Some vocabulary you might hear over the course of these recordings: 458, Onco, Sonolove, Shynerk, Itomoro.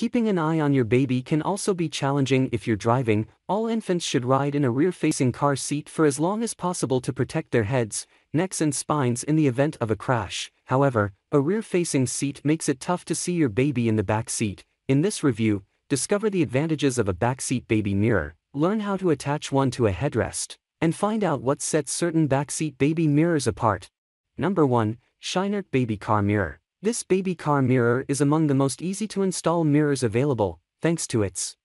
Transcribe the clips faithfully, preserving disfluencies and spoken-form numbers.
Keeping an eye on your baby can also be challenging if you're driving. All infants should ride in a rear-facing car seat for as long as possible to protect their heads, necks and spines in the event of a crash. However, a rear-facing seat makes it tough to see your baby in the back seat. In this review, discover the advantages of a backseat baby mirror, learn how to attach one to a headrest, and find out what sets certain backseat baby mirrors apart. Number one. Shynerk Baby Car Mirror. This baby car mirror is among the most easy-to-install mirrors available, thanks to its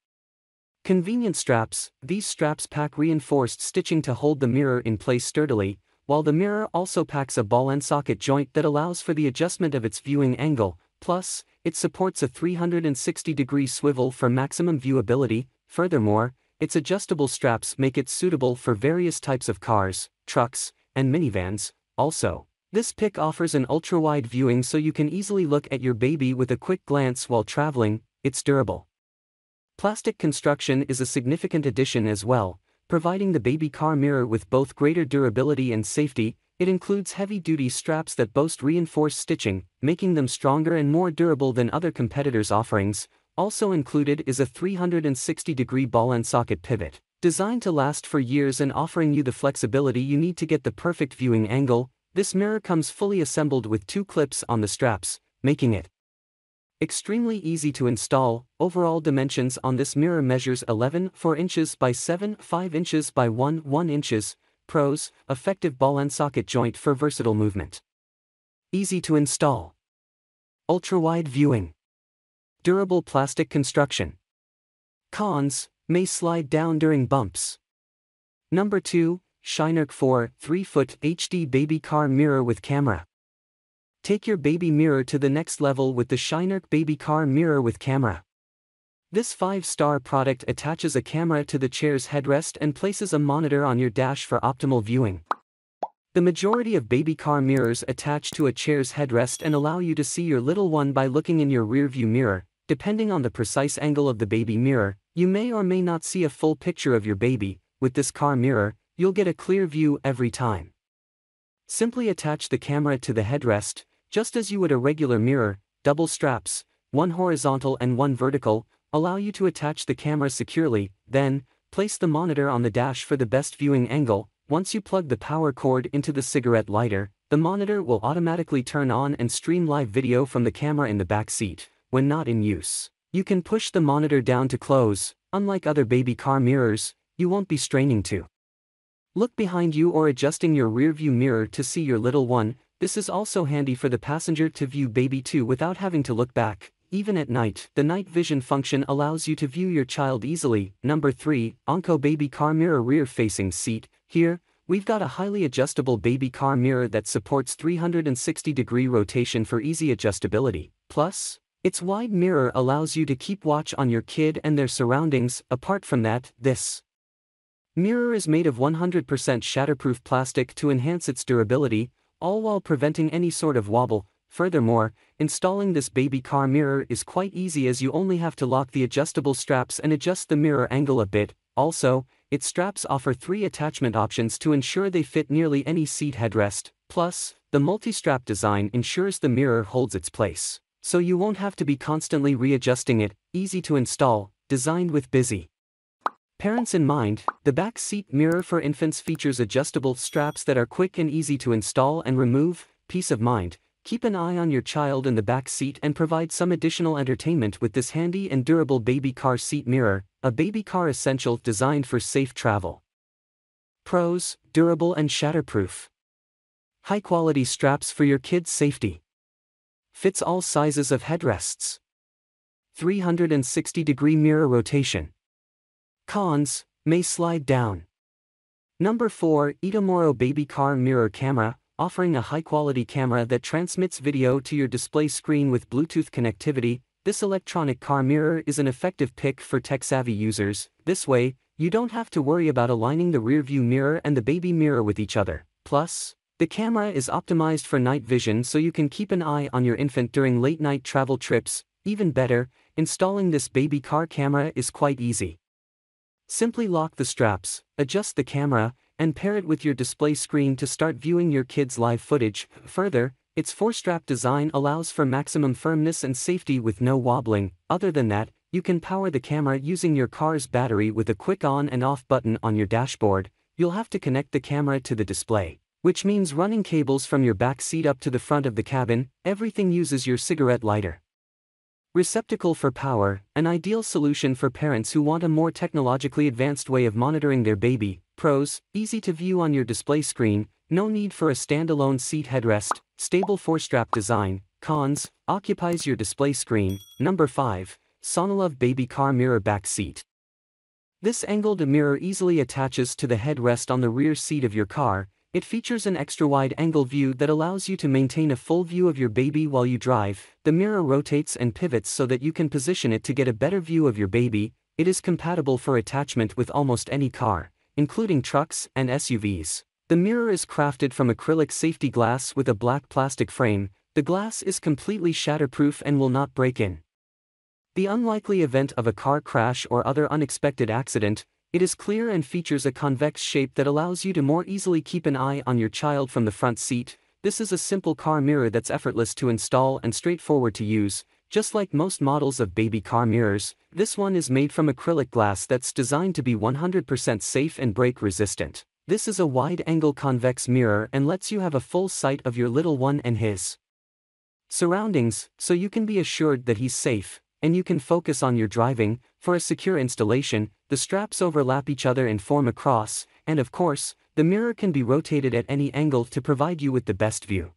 convenient straps. These straps pack reinforced stitching to hold the mirror in place sturdily, while the mirror also packs a ball and socket joint that allows for the adjustment of its viewing angle. Plus, it supports a three hundred sixty degree swivel for maximum viewability. Furthermore, its adjustable straps make it suitable for various types of cars, trucks, and minivans. Also, this pick offers an ultra-wide viewing so you can easily look at your baby with a quick glance while traveling. It's durable plastic construction is a significant addition as well, providing the baby car mirror with both greater durability and safety. It includes heavy-duty straps that boast reinforced stitching, making them stronger and more durable than other competitors' offerings. Also included is a three hundred sixty degree ball and socket pivot, designed to last for years and offering you the flexibility you need to get the perfect viewing angle. This mirror comes fully assembled with two clips on the straps, making it extremely easy to install. Overall dimensions on this mirror measures eleven point four inches by seven point five inches by one point one inches. Pros: effective ball and socket joint for versatile movement, easy to install, ultra-wide viewing, durable plastic construction. Cons: may slide down during bumps. Number two. Shynerk four three foot H D Baby Car Mirror with Camera. Take your baby mirror to the next level with the Shynerk Baby Car Mirror with Camera. This five star product attaches a camera to the chair's headrest and places a monitor on your dash for optimal viewing. The majority of baby car mirrors attach to a chair's headrest and allow you to see your little one by looking in your rearview mirror. Depending on the precise angle of the baby mirror, you may or may not see a full picture of your baby. With this car mirror, you'll get a clear view every time. Simply attach the camera to the headrest, just as you would a regular mirror. Double straps, one horizontal and one vertical, allow you to attach the camera securely. Then, place the monitor on the dash for the best viewing angle. Once you plug the power cord into the cigarette lighter, the monitor will automatically turn on and stream live video from the camera in the back seat. When not in use, you can push the monitor down to close. Unlike other baby car mirrors, you won't be straining to look behind you or adjusting your rearview mirror to see your little one. This is also handy for the passenger to view baby too without having to look back. Even at night, the night vision function allows you to view your child easily. Number three. Onco Baby Car Mirror Rear Facing Seat. Here, we've got a highly adjustable baby car mirror that supports three hundred sixty degree rotation for easy adjustability. Plus, its wide mirror allows you to keep watch on your kid and their surroundings. Apart from that, this mirror is made of one hundred percent shatterproof plastic to enhance its durability, all while preventing any sort of wobble. Furthermore, installing this baby car mirror is quite easy as you only have to lock the adjustable straps and adjust the mirror angle a bit. Also, its straps offer three attachment options to ensure they fit nearly any seat headrest. Plus, the multi-strap design ensures the mirror holds its place, so you won't have to be constantly readjusting it. Easy to install, designed with busy parents in mind, the back seat mirror for infants features adjustable straps that are quick and easy to install and remove. Peace of mind: keep an eye on your child in the back seat and provide some additional entertainment with this handy and durable baby car seat mirror, a baby car essential designed for safe travel. Pros: durable and shatterproof, high-quality straps for your kid's safety, fits all sizes of headrests, three hundred sixty degree mirror rotation. Cons: may slide down. Number four. Itomoro Baby Car Mirror Camera. Offering a high-quality camera that transmits video to your display screen with Bluetooth connectivity, this electronic car mirror is an effective pick for tech-savvy users. This way, you don't have to worry about aligning the rearview mirror and the baby mirror with each other. Plus, the camera is optimized for night vision so you can keep an eye on your infant during late-night travel trips. Even better, installing this baby car camera is quite easy. Simply lock the straps, adjust the camera, and pair it with your display screen to start viewing your kids' live footage. Further, Its four-strap design allows for maximum firmness and safety with no wobbling. Other than that, you can power the camera using your car's battery with a quick on and off button on your dashboard. You'll have to connect the camera to the display, which means running cables from your back seat up to the front of the cabin. Everything uses your cigarette lighter. Receptacle for power, an ideal solution for parents who want a more technologically advanced way of monitoring their baby. Pros, easy to view on your display screen, no need for a standalone seat headrest, stable four-strap design. Cons, occupies your display screen. Number five, Sonolove baby car mirror back seat. This angled mirror easily attaches to the headrest on the rear seat of your car. It features an extra-wide angle view that allows you to maintain a full view of your baby while you drive. The mirror rotates and pivots so that you can position it to get a better view of your baby. It is compatible for attachment with almost any car, including trucks and S U Vs. The mirror is crafted from acrylic safety glass with a black plastic frame. The glass is completely shatterproof and will not break in the unlikely event of a car crash or other unexpected accident. It is clear and features a convex shape that allows you to more easily keep an eye on your child from the front seat. This is a simple car mirror that's effortless to install and straightforward to use. Just like most models of baby car mirrors, this one is made from acrylic glass that's designed to be one hundred percent safe and brake resistant. This is a wide-angle convex mirror and lets you have a full sight of your little one and his surroundings, so you can be assured that he's safe, and you can focus on your driving. For a secure installation, the straps overlap each other and form a cross, and of course, the mirror can be rotated at any angle to provide you with the best view.